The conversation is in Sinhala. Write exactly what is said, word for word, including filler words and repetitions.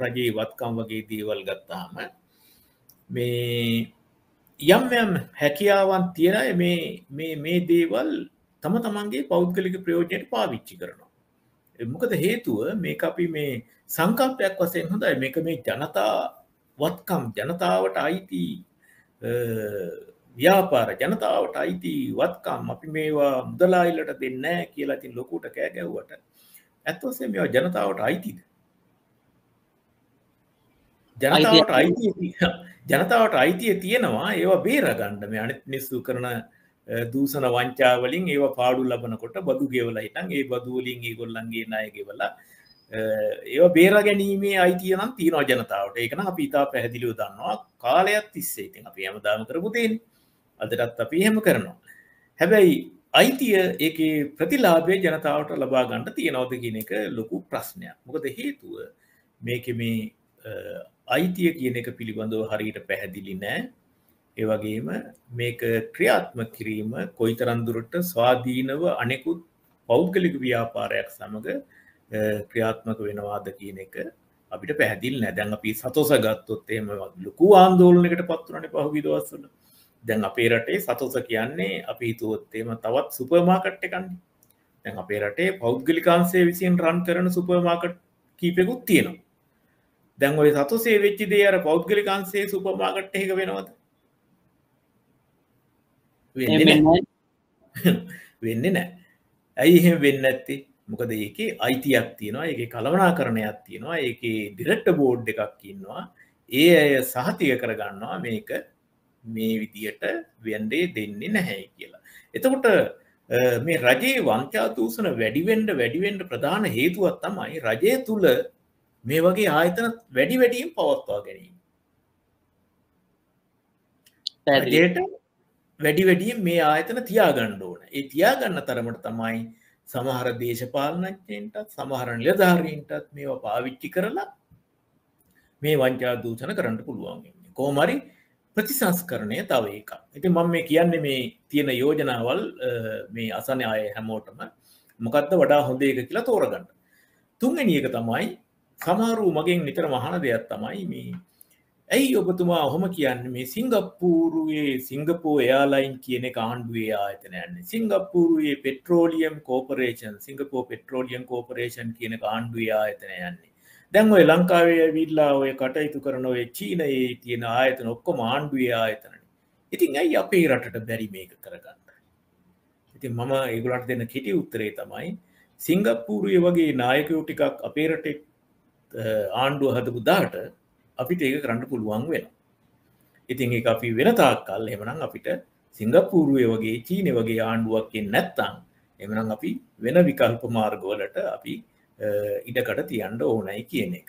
වත්කම් වගේ දේවල් ගත්තාම මේ යම් යම් හැකියාවන් තියෙන අය මේ මේ මේ දේවල් තම තමන්ගේ පෞද්ගලික ප්‍රයෝජනයට පාවිච්චි කරනවා. මොකද හේතුව මේක අපි මේ සංකල්පයක් වශයෙන් හොඳයි මේක මේ ජනතා වත්කම් ජනතාවට අයිති ව්‍යාපාර ජනතාවට අයිති වත්කම් අපි මේවා මුදලායිලට දෙන්නේ නැහැ කියලා ඉතින් ලොකුට කෑ ගැව්වට ඇත්ත වශයෙන්ම මේවා ජනතාවට අයිතිද? ජනතාවට අයිතිය ජනතාවට අයිතිය තියෙනවා ඒවා බේරගන්න මේ අනිත් මිනිස්සු කරන දූෂණ වංචා වලින් ඒවා පාඩු ලබනකොට බදු ගෙවලා ඉතින් ඒ බදු වලින් ඒගොල්ලන්ගේ ණය ගෙවලා ඒවා බේරා ගැනීමේ අයිතිය නම් තියෙනවා ජනතාවට. ඒක නම් අපි ඉතාල පැහැදිලිව දන්නවා කාලයක් තිස්සේ. ඉතින් අපි හැමදාම කරපු දෙන්නේ. අදටත් අපි එහෙම කරනවා. හැබැයි අයිතිය ඒකේ ප්‍රතිලාභය ජනතාවට ලබා ගන්න තියනවද කියන එක ලොකු ප්‍රශ්නයක්. මොකද හේතුව මේකේ මේ අයිතිය කියන එක පිළිබඳව හරියට පැහැදිලි නැහැ. ඒ වගේම මේක ක්‍රියාත්මක කිරීම කොයිතරම් දුරට ස්වාධීනව අනෙකුත් පෞද්ගලික ව්‍යාපාරයක් සමග ක්‍රියාත්මක වෙනවාද කියන එක අපිට පැහැදිලි නැහැ. දැන් අපි සතොස ගත්තොත් එහෙම ලොකු ආందోලනයකට පත් වුණානේ පහුගිය දවස්වල. දැන් අපේ රටේ සතොස කියන්නේ අපි හිතුවොත් එහෙම තවත් සුපර් මාකට් එකක්නේ. දැන් අපේ රටේ පෞද්ගලික අංශය විසින් රන් කරන සුපර් මාකට් කීපෙකුත් තියෙනවා. දැන් ඔය සතොසේ වෙච්ච දේ අර පෞද්ගලික අංශයේ සුපර් මාකට් එකක වෙනවද? වෙන්නේ නැහැ. වෙන්නේ නැහැ. ඇයි එහෙම වෙන්නේ නැත්තේ? මොකද ඒකේ අයිතියක් තියෙනවා, ඒකේ කලවණාකරණයක් තියෙනවා, ඒකේ ඩිරෙක්ටර් බෝඩ් එකක් ඉන්නවා. ඒ අය සහතික කරගන්නවා මේක මේ විදියට වෙන්නේ දෙන්නේ නැහැ කියලා. එතකොට මේ රජයේ වංචා දූෂණ වැඩි වෙන්න වැඩි වෙන්න ප්‍රධාන හේතුවක් තමයි රජය තුල මේ වගේ ආයතන වැඩි වැඩියෙන් පවත්වා ගැනීම. රජයට වැඩි වැඩියෙන් මේ ආයතන තියාගන්න ඕන. ඒ තියාගන්න තරමට තමයි සමහර දේශපාලනඥයන්ටත් සමහර නිලධාරීන්ටත් මේවා පාවිච්චි කරලා මේ වංචා දූෂණ කරන්න පුළුවන් වෙන්නේ. කොහොම හරි ප්‍රතිසංස්කරණය තව එකක්. ඉතින් මම මේ කියන්නේ මේ තියෙන යෝජනාවල් මේ අසන අය හැමෝටම මොකද්ද වඩා හොඳ එක කියලා තෝරගන්න. තුන්වෙනි එක තමයි සමහරු මගෙන් නිතරම අහන දෙයක් තමයි මේ ඇයි ඔබතුමා ඔහොම කියන්නේ මේ සිංගප්පූරුවේ සිංගපෝ එයාලයින් කියන එක ආණ්ඩුවේ ආයතනයක් නේ. සිංගප්පූරුවේ petroleum corporation Singapore petroleum corporation කියන ආණ්ඩුවේ ආයතනයක් නේ. දැන් ඔය ලංකාවේ ඇවිල්ලා ඔය කටයුතු කරන ඔය චීනයේ තියෙන ආයතන ඔක්කොම ආණ්ඩුවේ ආයතනනේ. ඉතින් ඇයි අපේ රටට බැරි මේක කරගන්න? ඉතින් මම ඒගොල්ලන්ට දෙන කෙටි උත්තරේ තමයි සිංගප්පූරුවේ වගේ නායකයෝ ටිකක් අපේ රටේ ආණ්ඩුව හදපු දාට අපිට ඒක කරන්න පුළුවන් වෙනවා. ඉතින් ඒක අපි වෙන තාක්කල් එහෙමනම් අපිට සිංගප්පූරුවේ වගේ චීනෙ වගේ ආණ්ඩුවක් එන්නේ නැත්නම් එහෙමනම් අපි වෙන විකල්ප මාර්ගවලට අපි ඉඩකඩ තියන්න ඕනයි කියන එක.